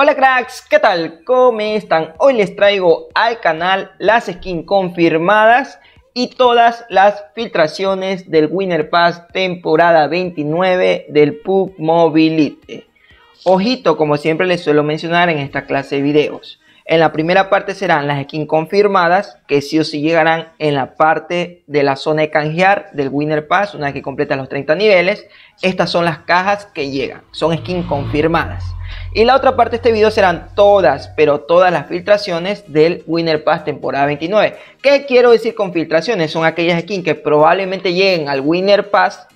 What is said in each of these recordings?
Hola cracks, ¿qué tal? ¿Cómo están? Hoy les traigo al canal las skins confirmadas y todas las filtraciones del Winner Pass temporada 29 del PUBG Mobile Lite. Ojito, como siempre les suelo mencionar en esta clase de videos. En la primera parte serán las skins confirmadas, que sí o sí llegarán en la parte de la zona de canjear del Winner Pass una vez que completas los 30 niveles. Estas son las cajas que llegan, son skins confirmadas. Y la otra parte de este video serán todas, pero todas las filtraciones del Winner Pass temporada 29. ¿Qué quiero decir con filtraciones? Son aquellas skins que probablemente lleguen al Winner Pass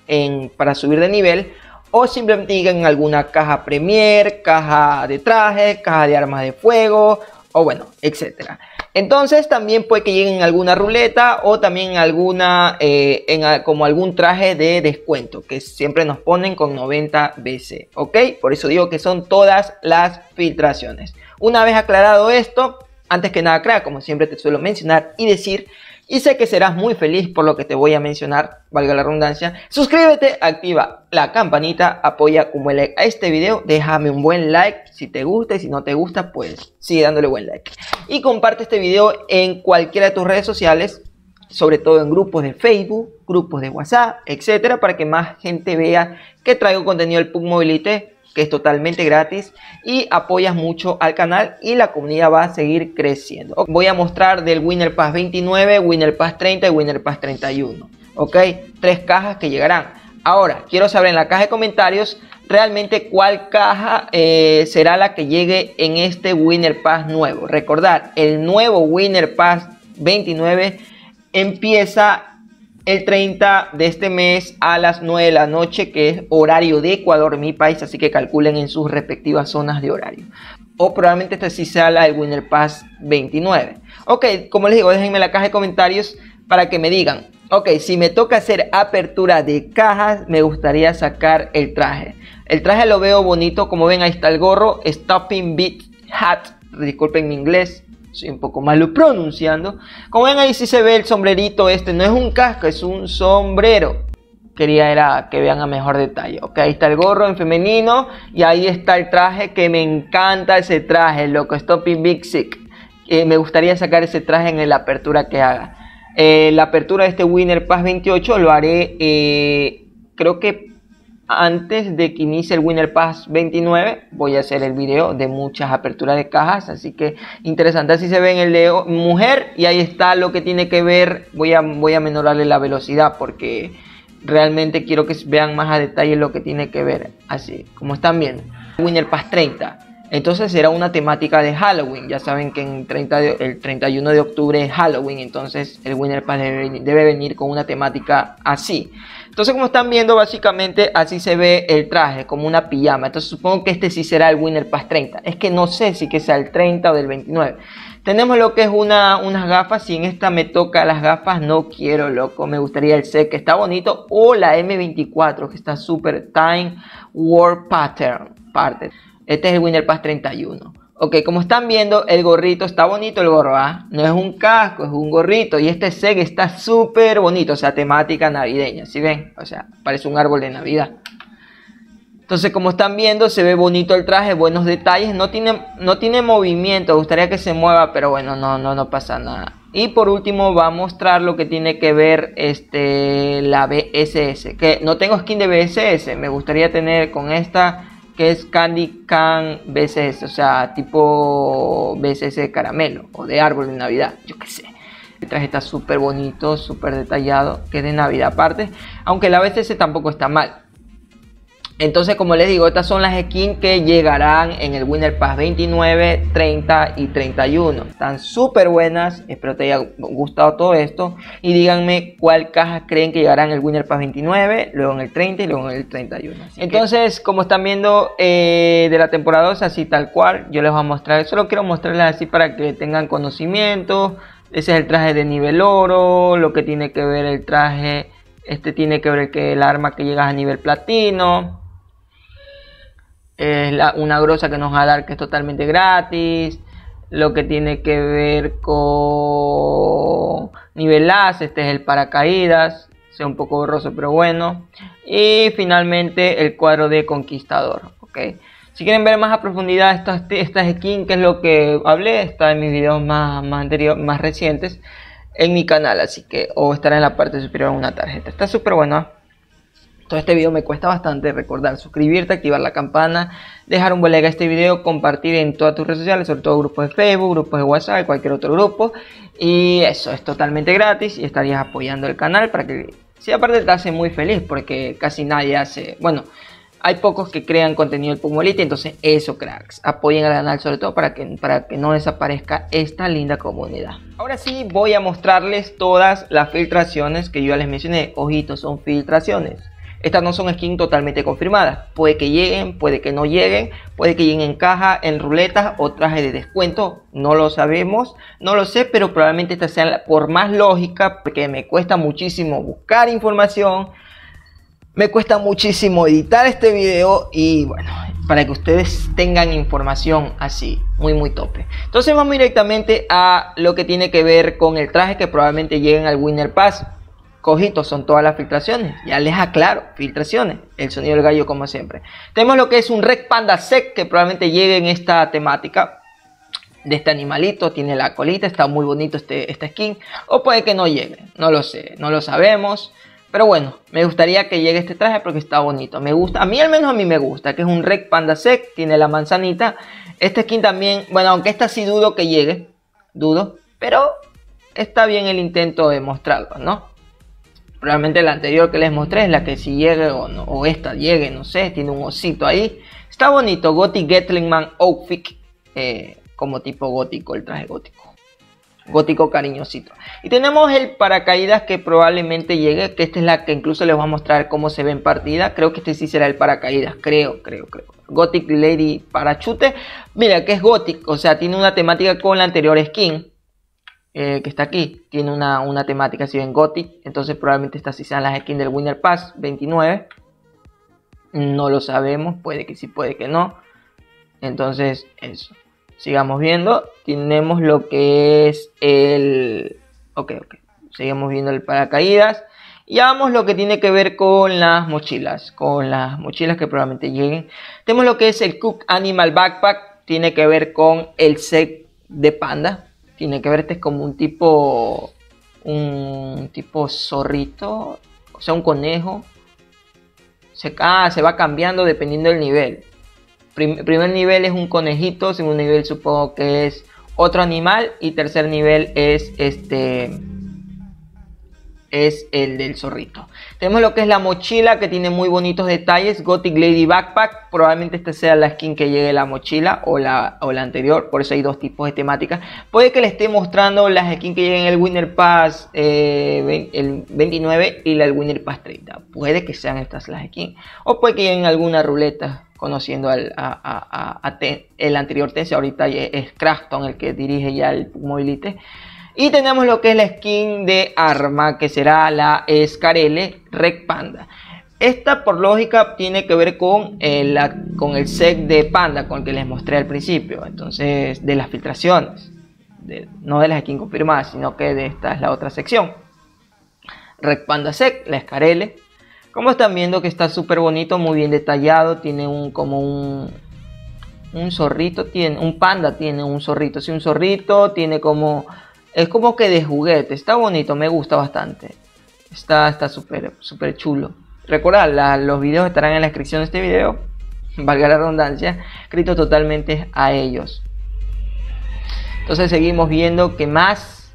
para subir de nivel, o simplemente lleguen en alguna caja Premier, caja de traje, caja de armas de fuego, o bueno, etcétera. Entonces también puede que lleguen en alguna ruleta o también en alguna, como algún traje de descuento que siempre nos ponen con 90 BC, ¿ok? Por eso digo que son todas las filtraciones. Una vez aclarado esto, antes que nada crack, como siempre te suelo mencionar y decir, y sé que serás muy feliz por lo que te voy a mencionar, valga la redundancia, suscríbete, activa la campanita, apoya con buen like a este video, déjame un buen like si te gusta y si no te gusta pues sigue dándole buen like. Y comparte este video en cualquiera de tus redes sociales, sobre todo en grupos de Facebook, grupos de WhatsApp, etcétera, para que más gente vea que traigo contenido del PUBG Mobile Lite, que es totalmente gratis y apoyas mucho al canal y la comunidad va a seguir creciendo. Voy a mostrar del Winner Pass 29, Winner Pass 30 y Winner Pass 31, ¿ok? Tres cajas que llegarán. Ahora, quiero saber en la caja de comentarios realmente cuál caja será la que llegue en este Winner Pass nuevo. Recordar, el nuevo Winner Pass 29 empieza el 30 de este mes a las 9 de la noche, que es horario de Ecuador, mi país, así que calculen en sus respectivas zonas de horario. O probablemente este sí sea la del Winner Pass 29. Ok, como les digo, déjenme en la caja de comentarios para que me digan, ok, si me toca hacer apertura de cajas, me gustaría sacar el traje. El traje lo veo bonito, como ven ahí está el gorro, Stopping Beat Hat, disculpen mi inglés. Soy un poco malo pronunciando. Como ven ahí sí se ve el sombrerito este. No es un casco, es un sombrero. Quería era que vean a mejor detalle. Ok, ahí está el gorro en femenino. Y ahí está el traje, que me encanta ese traje, loco. Stopping Big Sick. Me gustaría sacar ese traje en la apertura que haga. La apertura de este Winner Pass 28 lo haré, creo que antes de que inicie el Winner Pass 29 voy a hacer el video de muchas aperturas de cajas, así que interesante. Así se ve en el de mujer y ahí está lo que tiene que ver. Voy a menorarle la velocidad porque realmente quiero que vean más a detalle lo que tiene que ver, así como están viendo. Winner Pass 30, entonces será una temática de Halloween. Ya saben que el 31 de octubre es Halloween, entonces el Winner Pass debe venir con una temática así. Entonces, como están viendo, básicamente así se ve el traje, como una pijama. Entonces supongo que este sí será el Winner Pass 30. Es que no sé si que sea el 30 o del 29. Tenemos lo que es unas gafas. Si en esta me toca las gafas, no quiero, loco. Me gustaría el set, que está bonito. O la M24, que está súper Time War Pattern. Este es el Winner Pass 31. Ok, como están viendo, el gorrito está bonito, el gorro, ¿ah? No es un casco, es un gorrito. Y este set está súper bonito, o sea, temática navideña, ¿sí ven? O sea, parece un árbol de Navidad. Entonces, como están viendo, se ve bonito el traje, buenos detalles. No tiene movimiento, gustaría que se mueva, pero bueno, no pasa nada. Y por último va a mostrar lo que tiene que ver la BSS. Que no tengo skin de BSS, me gustaría tener con esta, que es Candy Can BCS, o sea, tipo BCS de caramelo o de árbol de Navidad, yo qué sé. El traje está súper bonito, súper detallado, que es de Navidad aparte, aunque la BCS tampoco está mal. Entonces, como les digo, estas son las skins que llegarán en el Winner Pass 29, 30 y 31. Están súper buenas, espero te haya gustado todo esto. Y díganme cuál caja creen que llegarán en el Winner Pass 29, luego en el 30 y luego en el 31. Así entonces, que como están viendo de la temporada 2, así tal cual, yo les voy a mostrar. Solo quiero mostrarles así para que tengan conocimiento. Ese es el traje de nivel oro, lo que tiene que ver el traje. Este tiene que ver que el arma que llegas a nivel platino. Es una grosa que nos va a dar, que es totalmente gratis. Lo que tiene que ver con nivel as, este es el paracaídas, sea un poco borroso pero bueno. Y finalmente el cuadro de conquistador, ¿ok? Si quieren ver más a profundidad estas skins, que es lo que hablé, está en mis videos más recientes en mi canal, así que, o estará en la parte superior de una tarjeta. Está súper buena. Todo este video me cuesta bastante recordar, suscribirte, activar la campana, dejar un buen like a este video, compartir en todas tus redes sociales, sobre todo grupos de Facebook, grupos de WhatsApp, cualquier otro grupo. Y eso es totalmente gratis y estarías apoyando el canal para que, sí, aparte te hace muy feliz porque casi nadie hace, bueno, hay pocos que crean contenido del Pugmolite, entonces eso, cracks, apoyen al canal sobre todo para que no desaparezca esta linda comunidad. Ahora sí voy a mostrarles todas las filtraciones que yo ya les mencioné. Ojitos, son filtraciones. Estas no son skins totalmente confirmadas, puede que lleguen, puede que no lleguen, puede que lleguen en caja, en ruletas o traje de descuento, no lo sabemos, no lo sé, pero probablemente estas sean, por más lógica, porque me cuesta muchísimo buscar información, me cuesta muchísimo editar este video y bueno, para que ustedes tengan información así, muy muy tope. Entonces vamos directamente a lo que tiene que ver con el traje que probablemente lleguen al Winner Pass. Cojitos, son todas las filtraciones, ya les aclaro, filtraciones, el sonido del gallo como siempre. Tenemos lo que es un Red Panda Set que probablemente llegue en esta temática de este animalito, tiene la colita, está muy bonito esta skin, o puede que no llegue, no lo sé, no lo sabemos. Pero bueno, me gustaría que llegue este traje porque está bonito, me gusta, a mí al menos a mí me gusta, que es un Red Panda Set, tiene la manzanita. Esta skin también, bueno, aunque esta sí dudo que llegue, dudo, pero está bien el intento de mostrarlo, ¿no? Realmente la anterior que les mostré es la que si llegue o no, o esta llegue, no sé, tiene un osito ahí. Está bonito, Gothic Gatlingman Outfit, como tipo gótico, el traje gótico. Gótico cariñosito. Y tenemos el paracaídas que probablemente llegue, que esta es la que incluso les voy a mostrar cómo se ve en partida. Creo que este sí será el paracaídas, creo. Gothic Lady Parachute, mira que es gótico, o sea, tiene una temática con la anterior skin. Que está aquí, tiene una temática así en Gothic, entonces probablemente estas sí sean las skins del Winner Pass 29, no lo sabemos, puede que sí, puede que no, entonces eso, sigamos viendo, tenemos lo que es el, ok, seguimos viendo el paracaídas, y vamos lo que tiene que ver con las mochilas que probablemente lleguen. Tenemos lo que es el Cook Animal Backpack, tiene que ver con el set de panda. Tiene que ver, este es como un tipo zorrito, o sea, un conejo. Se va cambiando dependiendo del nivel. Primer nivel es un conejito, segundo nivel supongo que es otro animal y tercer nivel es el del zorrito. Tenemos lo que es la mochila que tiene muy bonitos detalles, Gothic Lady Backpack, probablemente esta sea la skin que llegue la mochila o la anterior, por eso hay dos tipos de temáticas. Puede que le esté mostrando las skins que lleguen el Winner Pass el 29 y la del Winner Pass 30, puede que sean estas las skins, o puede que lleguen alguna ruleta, conociendo el anterior tense, ahorita es Crafton el que dirige ya el Pugmolite. Y tenemos lo que es la skin de arma, que será la Scar-L Red Panda. Esta por lógica tiene que ver con el set de panda con el que les mostré al principio. Entonces de las filtraciones, no de las skins confirmadas, sino que de esta es la otra sección. Red Panda Set, la Scar-L. Como están viendo que está súper bonito, muy bien detallado, tiene un zorrito, tiene un panda, tiene un zorrito, sí, un zorrito, tiene como... Es como que de juguete, está bonito, me gusta bastante. Está súper chulo. Recordad, los videos estarán en la descripción de este video, valga la redundancia, escritos totalmente a ellos. Entonces seguimos viendo que más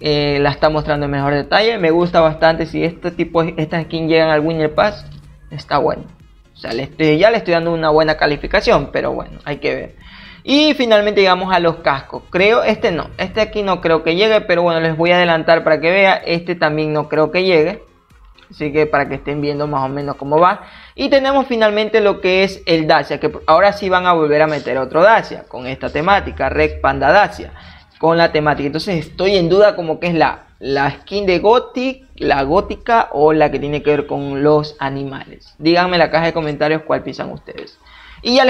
la está mostrando en mejor detalle. Me gusta bastante, si estas skins llegan al Winner Pass, está bueno. O sea, ya le estoy dando una buena calificación, pero bueno, hay que ver. Y finalmente llegamos a los cascos. Creo, este aquí no creo que llegue, pero bueno, les voy a adelantar para que vean. Este también no creo que llegue, así que para que estén viendo más o menos cómo va. Y tenemos finalmente lo que es el Dacia, que ahora sí van a volver a meter otro Dacia con esta temática, Red Panda Dacia, con la temática. Entonces estoy en duda como que es la skin de Gothic, la gótica o la que tiene que ver con los animales. Díganme en la caja de comentarios cuál piensan ustedes. Y ya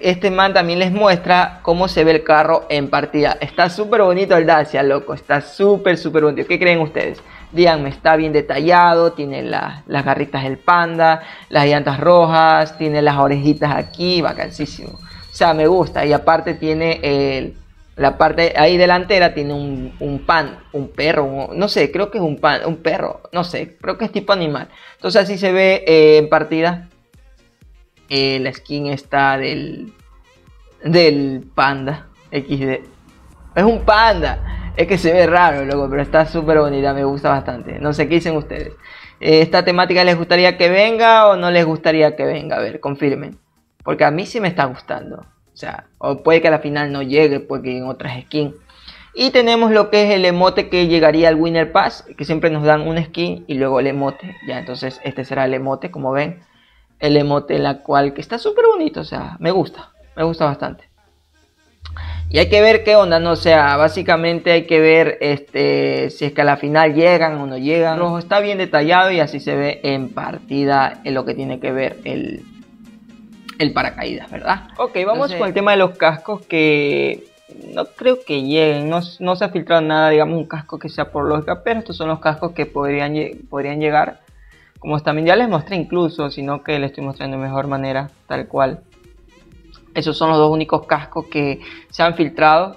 este man también les muestra cómo se ve el carro en partida. Está súper bonito el Dacia, loco. Está súper bonito. ¿Qué creen ustedes? díganme, está bien detallado, tiene las garritas del panda, las llantas rojas, tiene las orejitas aquí, bacanísimo. O sea, me gusta. Y aparte tiene la parte ahí delantera, tiene un perro, creo que es tipo animal. Entonces así se ve en partida. La skin está del panda XD. Es un panda. Es que se ve raro, loco, pero está súper bonita, me gusta bastante. No sé qué dicen ustedes. ¿Esta temática les gustaría que venga o no les gustaría que venga? A ver, confirmen. Porque a mí sí me está gustando. O sea, o puede que a la final no llegue porque en otras skins. Y tenemos lo que es el emote que llegaría al Winner Pass, que siempre nos dan una skin y luego el emote. Ya, entonces este será el emote, como ven. El emote en la cual que está súper bonito, o sea, me gusta bastante. Y hay que ver qué onda, ¿no? O sea, básicamente hay que ver si es que a la final llegan o no llegan. Rojo está bien detallado y así se ve en partida en lo que tiene que ver el paracaídas, ¿verdad? Ok, vamos con el tema de los cascos que no creo que lleguen. No se ha filtrado nada, digamos, un casco que sea por lógica, pero estos son los cascos que podrían llegar. Como también ya les mostré incluso, sino que les estoy mostrando de mejor manera, tal cual. Esos son los dos únicos cascos que se han filtrado.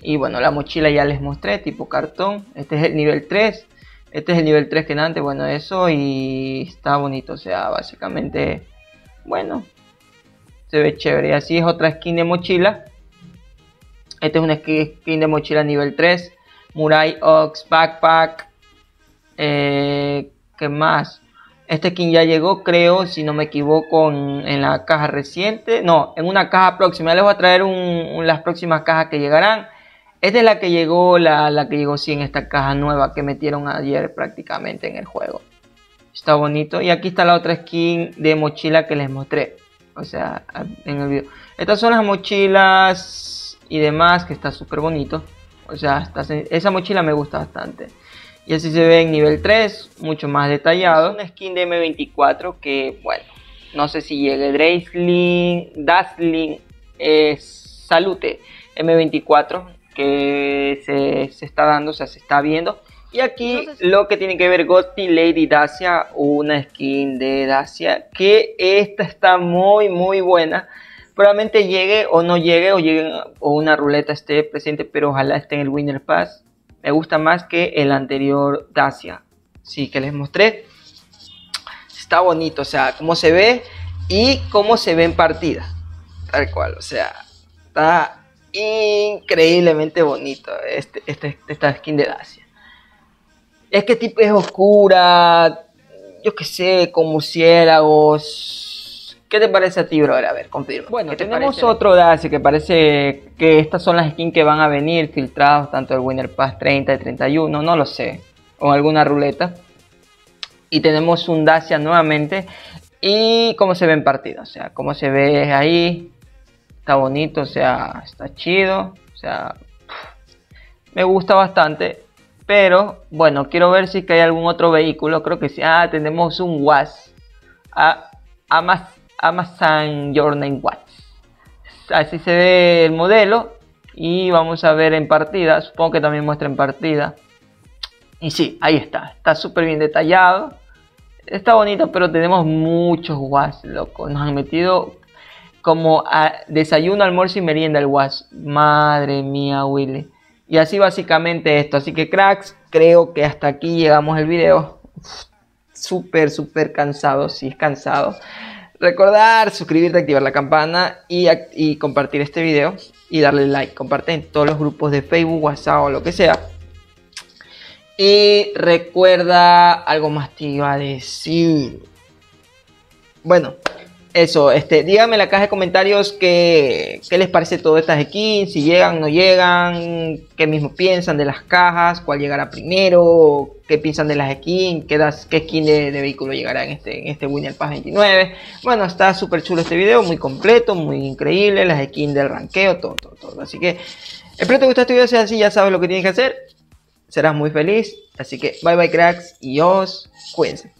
Y bueno, la mochila ya les mostré, tipo cartón. Este es el nivel 3. Este es el nivel 3 que antes, bueno, eso. Y está bonito, o sea, básicamente, bueno, se ve chévere. Y así es otra skin de mochila. Esta es una skin de mochila nivel 3. Murai Ox backpack. ¿Qué más? Este skin ya llegó, creo, si no me equivoco, en la caja reciente. No, en una caja próxima. Ya les voy a traer las próximas cajas que llegarán. Esta es la que llegó, la que llegó, sí, en esta caja nueva que metieron ayer prácticamente en el juego. Está bonito. Y aquí está la otra skin de mochila que les mostré. O sea, en el video. Estas son las mochilas y demás, que está súper bonito. O sea, esa mochila me gusta bastante. Y así se ve en nivel 3, mucho más detallado. Es una skin de M24 que, bueno, no sé si llegue. Dazzling Salute M24 que se está dando, o sea, se está viendo. Y aquí lo que tiene que ver Gothic Lady Dacia, una skin de Dacia, que esta está muy, muy buena. Probablemente llegue o no llegue, o una ruleta esté presente, pero ojalá esté en el Winner Pass. Me gusta más que el anterior Dacia, sí, que les mostré. Está bonito, o sea, cómo se ve y cómo se ve en partida. Tal cual, o sea, está increíblemente bonito esta skin de Dacia. Es que tipo es oscura, yo qué sé, con murciélagos. ¿Qué te parece a ti, brother? A ver, confirma. Bueno, tenemos otro Dacia que parece que estas son las skins que van a venir filtrados, tanto el Winner Pass 30 y 31, no lo sé, o alguna ruleta. Y tenemos un Dacia nuevamente. Y cómo se ve en partida, o sea, cómo se ve ahí. Está bonito, o sea, está chido. O sea, me gusta bastante. Pero, bueno, quiero ver si es que hay algún otro vehículo. Creo que sí. Ah, tenemos un Waz. Amazon Journey Watch. Así se ve el modelo. Y vamos a ver en partida. Supongo que también muestra en partida. Y sí, ahí está. Está súper bien detallado. Está bonito, pero tenemos muchos Waz, loco. Nos han metido como a desayuno, almuerzo y merienda el Waz. Madre mía, Willy. Y así básicamente esto. Así que cracks, creo que hasta aquí llegamos el video. Súper, súper cansado. Sí, es cansado. Recordar, suscribirte, activar la campana y compartir este video y darle like. Comparte en todos los grupos de Facebook, WhatsApp o lo que sea. Y recuerda, algo más te iba a decir. Bueno, eso, díganme en la caja de comentarios qué les parece todas estas skins, si llegan o no llegan, qué mismo piensan de las cajas, cuál llegará primero, qué piensan de las skins, qué skin de vehículo llegará en este Winner Pass 29. Bueno, está súper chulo este video, muy completo, muy increíble, las skins del ranqueo, todo, todo, todo. Así que espero te guste este video, si es así ya sabes lo que tienes que hacer, serás muy feliz. Así que bye bye cracks y os cuídense.